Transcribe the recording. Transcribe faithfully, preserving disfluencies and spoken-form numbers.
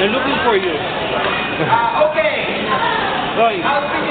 They're looking for you. Uh, okay. Sorry.